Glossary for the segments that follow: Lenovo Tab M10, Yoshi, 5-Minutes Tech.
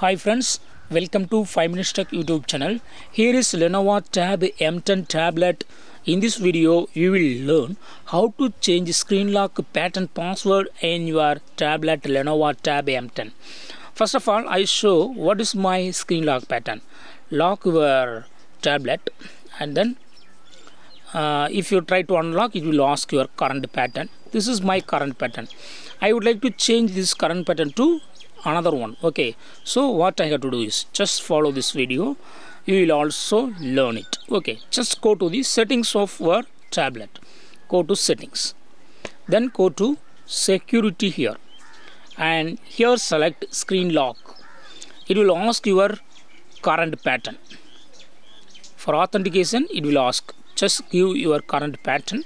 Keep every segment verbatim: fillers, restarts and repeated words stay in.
Hi friends, welcome to five minutes Tech YouTube channel. Here is Lenovo Tab M ten tablet. In this video, you will learn how to change screen lock pattern password in your tablet Lenovo Tab M ten. First of all, I show what is my screen lock pattern. Lock your tablet and then uh, if you try to unlock, it will ask your current pattern. This is my current pattern. I would like to change this current pattern to another one. Okay, so what I have to do is just follow this video. You will also learn it. Okay, just go to the settings of your tablet. Go to settings, then go to security here, and here select screen lock. It will ask your current pattern. For authentication, it will ask, just give your current pattern,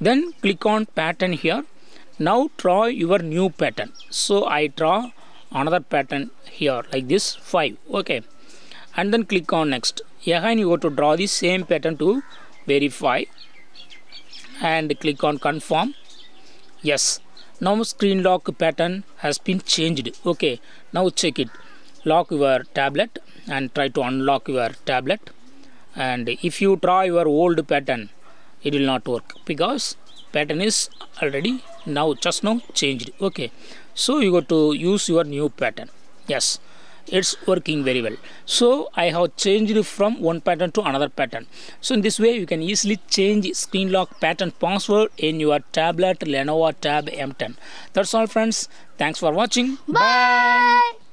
then click on pattern here. Now draw your new pattern. So I draw another pattern here like this five. Okay, and then click on next. Again you go to draw the same pattern to verify and click on confirm. Yes, now screen lock pattern has been changed. Okay, now check it. Lock your tablet and try to unlock your tablet, and if you try your old pattern, it will not work because pattern is already now just now changed. Okay, so you got to use your new pattern. Yes, it's working very well. So I have changed from one pattern to another pattern. So in this way you can easily change screen lock pattern password in your tablet Lenovo Tab M ten. That's all friends. Thanks for watching. Bye, bye.